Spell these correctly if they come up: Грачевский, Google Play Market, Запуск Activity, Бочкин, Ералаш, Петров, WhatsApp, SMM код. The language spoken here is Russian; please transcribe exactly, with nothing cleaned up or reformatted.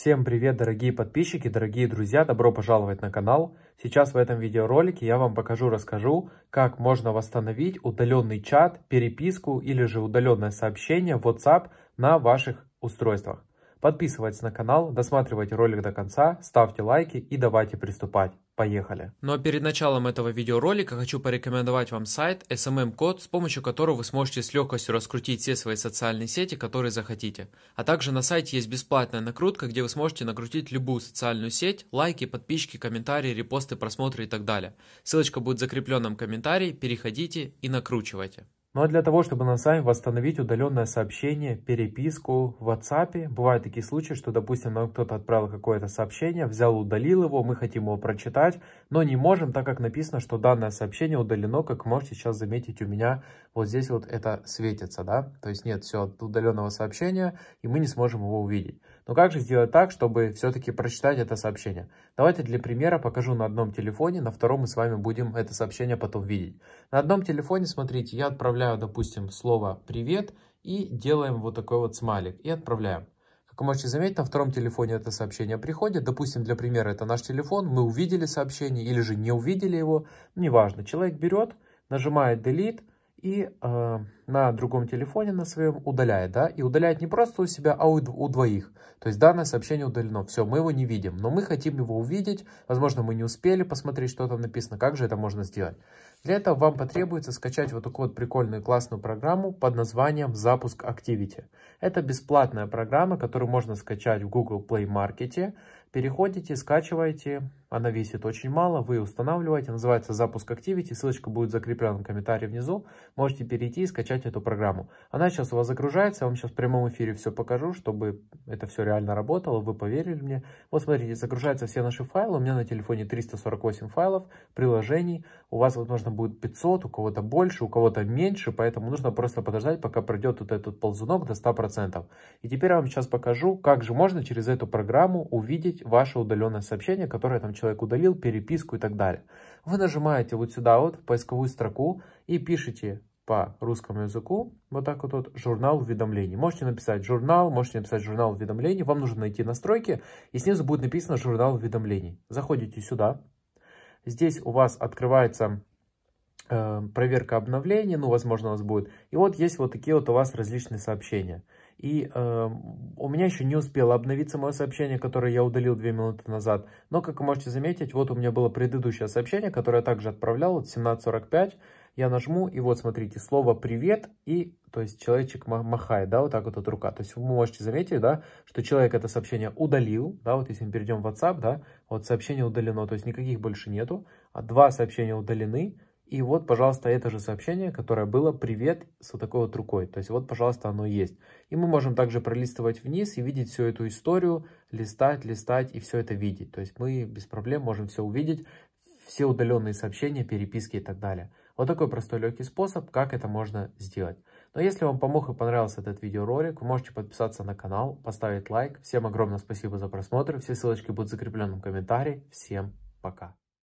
Всем привет, дорогие подписчики, дорогие друзья, добро пожаловать на канал. Сейчас в этом видеоролике я вам покажу, расскажу, как можно восстановить удаленный чат, переписку или же удаленное сообщение в WhatsApp на ваших устройствах. Подписывайтесь на канал, досматривайте ролик до конца, ставьте лайки и давайте приступать. Поехали! Ну а перед началом этого видеоролика хочу порекомендовать вам сайт эс эм эм код, с помощью которого вы сможете с легкостью раскрутить все свои социальные сети, которые захотите. А также на сайте есть бесплатная накрутка, где вы сможете накрутить любую социальную сеть, лайки, подписчики, комментарии, репосты, просмотры и так далее. Ссылочка будет в закрепленном комментарии, переходите и накручивайте. Ну а для того, чтобы нам с вами восстановить удаленное сообщение, переписку в WhatsApp, бывают такие случаи, что, допустим, нам кто-то отправил какое-то сообщение, взял, удалил его, мы хотим его прочитать, но не можем, так как написано, что данное сообщение удалено, как можете сейчас заметить у меня, вот здесь вот это светится, да, то есть нет, все, от удаленного сообщения, и мы не сможем его увидеть. Но как же сделать так, чтобы все-таки прочитать это сообщение? Давайте для примера покажу на одном телефоне, на втором мы с вами будем это сообщение потом видеть. На одном телефоне, смотрите, я отправляю, допустим, слово «привет» и делаем вот такой вот смайлик и отправляем. Как вы можете заметить, на втором телефоне это сообщение приходит. Допустим, для примера, это наш телефон, мы увидели сообщение или же не увидели его, неважно. Человек берет, нажимает «Delete» и э, на другом телефоне, на своем, удаляет, да, и удаляет не просто у себя, а у, у двоих. То есть данное сообщение удалено, все, мы его не видим, но мы хотим его увидеть, возможно, мы не успели посмотреть, что там написано, как же это можно сделать. Для этого вам потребуется скачать вот такую вот прикольную классную программу под названием «Запуск Activity». Это бесплатная программа, которую можно скачать в Google Play Market. Переходите, скачиваете, она весит очень мало, вы устанавливаете, называется «Запуск Activity», ссылочка будет закреплена в комментарии внизу, можете перейти и скачать эту программу. Она сейчас у вас загружается, я вам сейчас в прямом эфире все покажу, чтобы это все реально работало, вы поверили мне. Вот смотрите, загружаются все наши файлы, у меня на телефоне триста сорок восемь файлов, приложений, у вас, возможно, будет пятьсот, у кого-то больше, у кого-то меньше, поэтому нужно просто подождать, пока пройдет вот этот ползунок до ста процентов. И теперь я вам сейчас покажу, как же можно через эту программу увидеть ваше удаленное сообщение, которое там человек удалил, переписку и так далее. Вы нажимаете вот сюда вот в поисковую строку и пишите по русскому языку вот так вот, вот журнал уведомлений. Можете написать журнал, можете написать журнал уведомлений, вам нужно найти настройки и снизу будет написано журнал уведомлений. Заходите сюда, здесь у вас открывается проверка обновлений, ну, возможно, у вас будет. И вот есть вот такие вот у вас различные сообщения. И э, у меня еще не успело обновиться мое сообщение, которое я удалил две минуты назад. Но, как вы можете заметить, вот у меня было предыдущее сообщение, которое я также отправлял, вот семнадцать сорок пять. Я нажму, и вот, смотрите, слово «привет», и, то есть, человечек махает, да, вот так вот от рука. То есть, вы можете заметить, да, что человек это сообщение удалил, да, вот если мы перейдем в WhatsApp, да, вот сообщение удалено, то есть, никаких больше нету, а два сообщения удалены. И вот, пожалуйста, это же сообщение, которое было «Привет» с вот такой вот рукой. То есть вот, пожалуйста, оно есть. И мы можем также пролистывать вниз и видеть всю эту историю, листать, листать и все это видеть. То есть мы без проблем можем все увидеть, все удаленные сообщения, переписки и так далее. Вот такой простой легкий способ, как это можно сделать. Но если вам помог и понравился этот видеоролик, вы можете подписаться на канал, поставить лайк. Всем огромное спасибо за просмотр. Все ссылочки будут закреплены в комментарии. Всем пока!